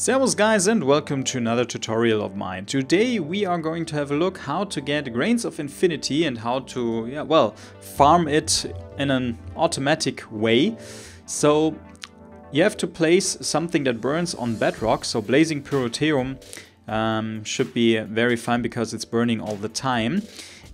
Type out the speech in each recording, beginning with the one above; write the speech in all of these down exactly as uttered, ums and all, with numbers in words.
Servus guys and welcome to another tutorial of mine. Today we are going to have a look how to get Grains of Infinity and how to, yeah, well, farm it in an automatic way. So you have to place something that burns on bedrock, so blazing Pyrotheum um, should be very fine because it's burning all the time.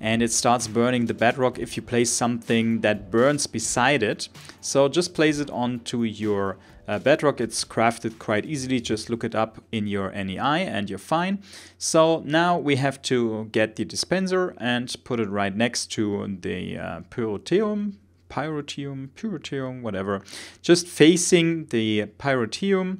And it starts burning the bedrock if you place something that burns beside it. So just place it onto your uh, bedrock. It's crafted quite easily. Just look it up in your N E I and you're fine. So now we have to get the dispenser and put it right next to the uh, Pyrotheum, Pyrotheum, Pyrotheum, whatever. Just facing the Pyrotheum.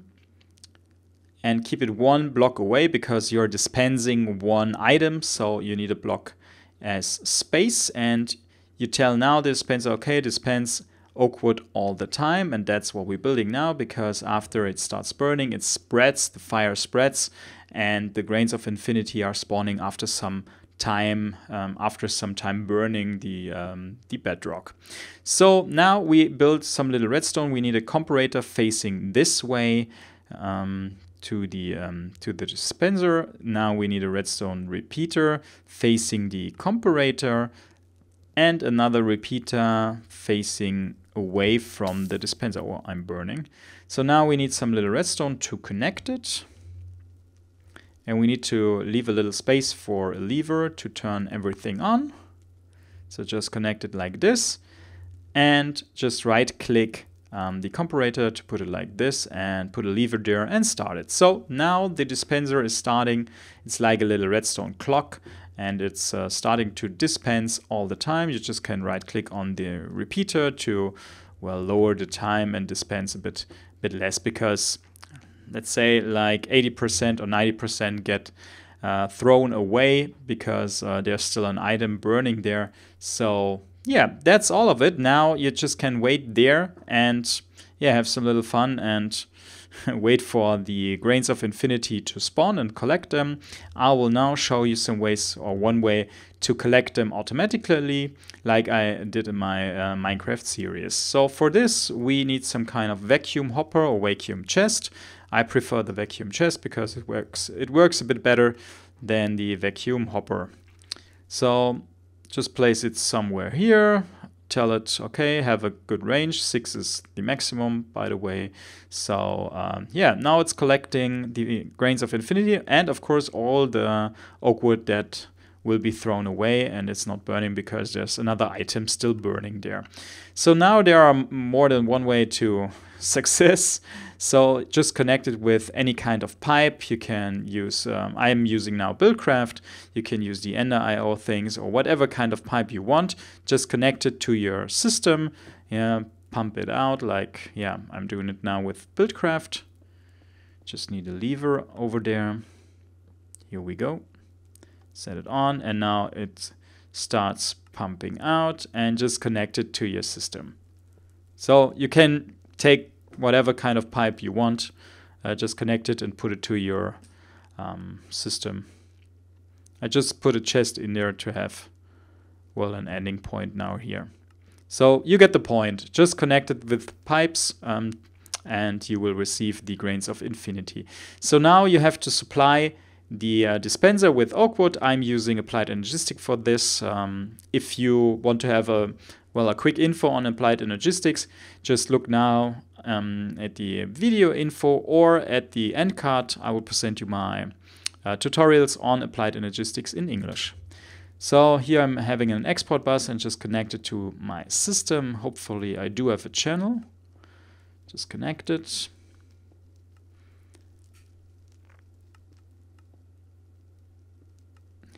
And keep it one block away because you're dispensing one item. So you need a block as space, and you tell now the dispenser, okay, dispense oak wood all the time, and that's what we're building now, because after it starts burning, it spreads, the fire spreads, and the Grains of Infinity are spawning after some time, um, after some time burning the, um, the bedrock. So now we build some little redstone. We need a comparator facing this way, um, to the um, to the dispenser. Now we need a redstone repeater facing the comparator and another repeater facing away from the dispenser. Oh, I'm burning. So now we need some little redstone to connect it. And we need to leave a little space for a lever to turn everything on. So just connect it like this and just right click Um, the comparator to put it like this and put a lever there and start it. So now the dispenser is starting. It's like a little redstone clock and it's uh, starting to dispense all the time. You just can right click on the repeater to, well, lower the time and dispense a bit, bit less, because let's say like eighty percent or ninety percent get uh, thrown away because uh, there's still an item burning there. So yeah, that's all of it. Now you just can wait there and yeah, have some little fun and wait for the Grains of Infinity to spawn and collect them. I will now show you some ways, or one way, to collect them automatically like I did in my uh, Minecraft series. So for this we need some kind of vacuum hopper or vacuum chest. I prefer the vacuum chest because it works, it works a bit better than the vacuum hopper. So just place it somewhere here, tell it, okay, have a good range, six is the maximum, by the way. So um, yeah, now it's collecting the Grains of Infinity and of course all the oak wood that will be thrown away, and it's not burning because there's another item still burning there. So now there are more than one way to success. So just connect it with any kind of pipe. You can use, um, I'm using now Buildcraft. You can use the Ender I O things or whatever kind of pipe you want. Just connect it to your system, yeah, pump it out like, yeah, I'm doing it now with Buildcraft. Just need a lever over there. Here we go. Set it on, and now it starts pumping out and just connect it to your system. So you can take whatever kind of pipe you want, uh, just connect it and put it to your um, system. I just put a chest in there to have, well, an ending point now here. So you get the point. Just connect it with pipes um, and you will receive the Grains of Infinity. So now you have to supply the uh, dispenser with oak wood. I'm using Applied Energistics for this. Um, if you want to have a, well, a quick info on Applied Energistics, just look now um, at the video info or at the end card. I will present you my uh, tutorials on Applied Energistics in English. So here I'm having an export bus and just connect it to my system. Hopefully I do have a channel. Just connect it.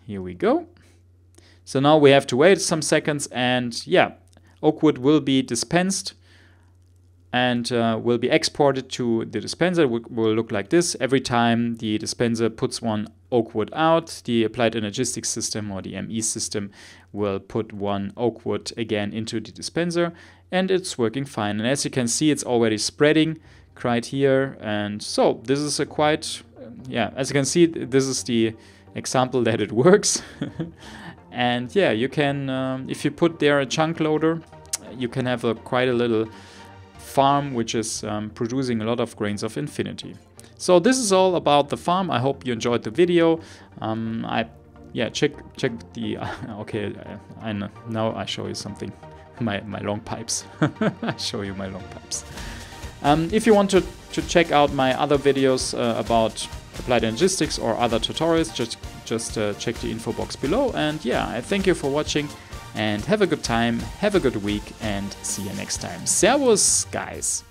Here we go. So now we have to wait some seconds, and yeah, oak wood will be dispensed and uh, will be exported to the dispenser. It will look like this. Every time the dispenser puts one oak wood out, the Applied Energistics system or the M E system will put one oak wood again into the dispenser, and it's working fine. And as you can see, it's already spreading right here. And so this is a quite, yeah, as you can see, this is the example that it works. And yeah, you can, um, if you put there a chunk loader, you can have a quite a little farm which is um, producing a lot of Grains of Infinity. So this is all about the farm. I hope you enjoyed the video. Um, I, yeah, check check the. Uh, okay, I, I know, now I show you something. My my long pipes. I show you my long pipes. Um, if you want to to check out my other videos uh, about Applied Energistics or other tutorials, just just uh, check the info box below. And yeah, I thank you for watching. And have a good time, have a good week, and see you next time. Servus, guys!